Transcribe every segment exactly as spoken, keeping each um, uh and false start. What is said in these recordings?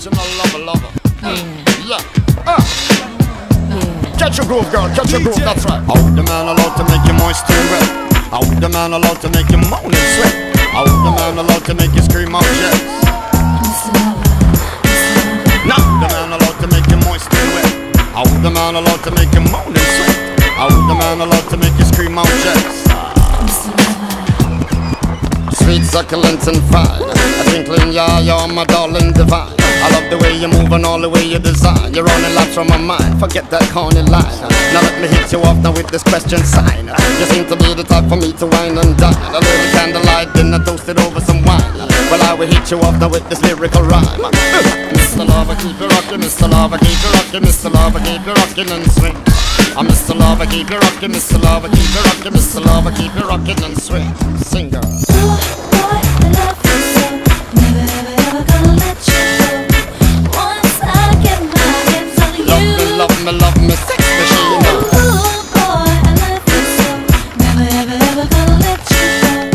to my lover, lover. Yeah. Yeah. Uh. Yeah. Catch your groove, girl, catch your groove, that's right. Oh, the man allowed to make you moist and wet. Oh, the man allowed to make you moan and sweat. Oh, the man allowed to make you scream out, yes. No, the man allowed to make you moist and wet. Oh, the man allowed to make you moan and sweat. Oh, the man allowed to make you scream out, yes. Sweet, succulent and fine, a twinkling, yeah, you're my darling divine. I love the way you move and all the way you design. You're running laps from my mind, forget that corny line. Now let me hit you off now with this question sign. You seem to be the type for me to wine and dine. A little candlelight, then I toasted over some wine. Well, I will hit you off now with this lyrical rhyme. Mister Lover, keep you rocking, Mister Lover, keep you rocking, Mister Lover, keep you rocking and swing. I'm Mister Lover, keep you rocking, Mister Lover, keep you rocking, Mister Lover, keep you rocking and swing. Sing, girl. I love me sex machine. Ooh, ooh, boy, I love you so. Never, ever, ever gonna let you go.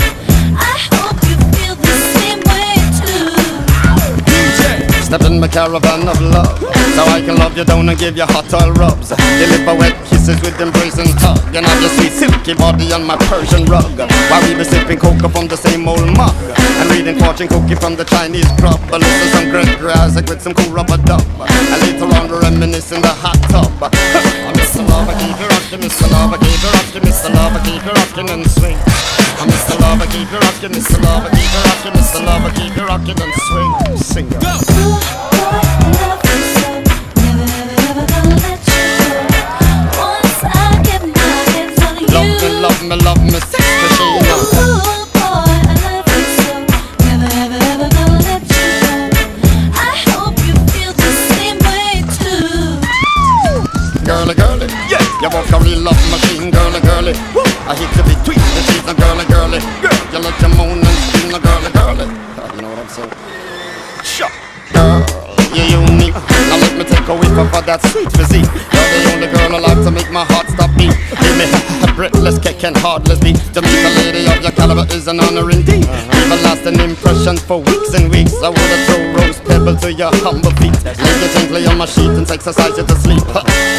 I hope you feel the same way too. D J, step in my caravan of love, so I can love you down and give you hot oil rubs. Deliver wet kisses with embrace and tug, and have your sweet silky body on my Persian rug, while we be sipping cocoa from the same old mug, and reading fortune cookie from the Chinese crop. I listen some great grass with some cool rubber dub, and later on we reminisce in the hot tub. I'm Mister Lover, keep you rocking, Mister Lover, keep you rocking, Mister Lover, keep you rocking and swing. I'm Mister Lover, keep you rocking, Mister Lover, keep you rocking, Mister Lover, keep you rocking and swing. Sing it. Go! Love me, love me, sex machine. Ooh, boy, I love you so. Never, ever, ever gonna let you go. I hope you feel the same way too. Girly, girly, yeah, you walk a real love machine. Girly, girly, woo. I hate to be tweeting the cheese. Now girly, girly, girl, you let your moan and scream. Now girly, girly, you know what I'm saying? Sure. Girl, you're unique. Now let me take a whiff of that sweet physique. You're the only girl I like to make my heart stop beat. Give me a breathless kick and heartless beat. To meet a lady of your caliber is an honor indeed. Leave a lasting impression for weeks and weeks. I wanna throw rose pebbles to your humble feet. Lay you gently on my sheet and exercise you to sleep.